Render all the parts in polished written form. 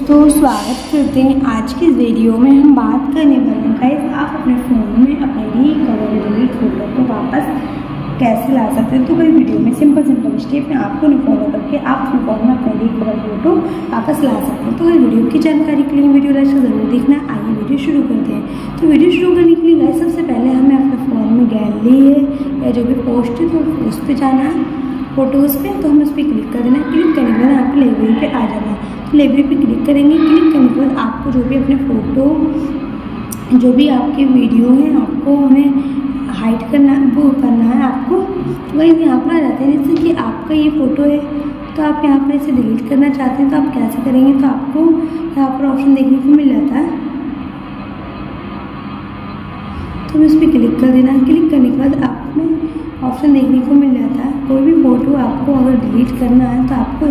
तो स्वागत करते हैं। आज के वीडियो में हम बात करने वाले हैं गाइस, आप अपने फ़ोन में अपने रिकवरेबल फोटो को वापस कैसे ला सकते हैं। तो भाई वीडियो में सिंपल स्टेप में आपको फॉलो करके आप अपने फ़ोन में अपने रिकवरेबल फोटो वापस ला सकते हैं। तो ये वीडियो की जानकारी के लिए वीडियो लास्ट ज़रूर देखना। आइए वीडियो शुरू करते हैं। तो वीडियो शुरू करने के लिए गाइस सबसे पहले हमें अपने फ़ोन में गैलरी है या जो भी पोस्ट है तो उस पर जाना है, फोटोज़ पे। तो हमें उस पर क्लिक कर देना। क्लिक करने के बाद आपको लाइब्रेरी पे आ जाना है। तो लाइब्रेरी पे क्लिक करेंगे। क्लिक करने के बाद आपको जो भी अपने फ़ोटो जो भी आपके वीडियो हैं आपको हमें हाइड करना वो करना है आपको। तो वही यहाँ पर आ जाते हैं, जैसे कि आपका ये फ़ोटो है तो आप यहाँ पर इसे डिलीट करना चाहते हैं तो आप कैसे करेंगे। तो आपको यहाँ पर ऑप्शन देखने को मिल जाता है तो हमें उस पर क्लिक कर देना। क्लिक करने के बाद आप में ऑप्शन देखने को मिल जाता है, कोई भी फ़ोटो आपको अगर डिलीट करना है तो आपको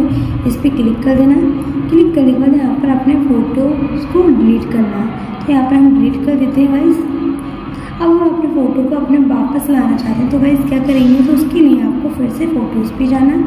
इस पर क्लिक कर देना। क्लिक करने के बाद यहाँ पर अपने फ़ोटोज़ को डिलीट करना है तो यहाँ पर हम डिलीट कर देते हैं गाइस। अब हम अपने फ़ोटो को अपने वापस लाना चाहते हैं तो गाइस क्या करेंगे, तो उसके लिए आपको फिर से फ़ोटोज़ पे जाना।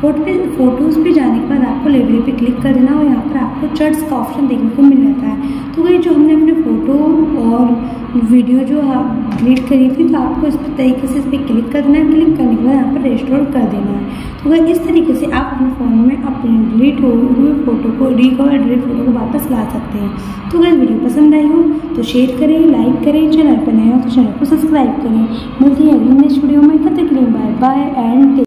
फोटोज़ पे जाने के बाद आपको लाइब्रेरी पे क्लिक कर देना और यहाँ पर आपको चर्च का ऑप्शन देखने को मिल जाता है। तो वही जो हमने अपने फ़ोटो और वीडियो जो आप डिलीट करी थी तो आपको इस तरीके से इस पर क्लिक कर देना है। क्लिक करने के बाद यहाँ पर रेस्टोर कर देना है। तो वह इस तरीके से आप अपने फ़ोन में अपने डिलीट हुए फ़ोटो को रिकवर डिलीट फ़ोटो को वापस ला सकते हैं। तो अगर वीडियो पसंद आई हो तो शेयर करें, लाइक करें, चैनल पर नए हो तो चैनल को सब्सक्राइब करें। मिलती है अगली नेक्स्ट वीडियो में, तब तक के लिए बाय बाय एंड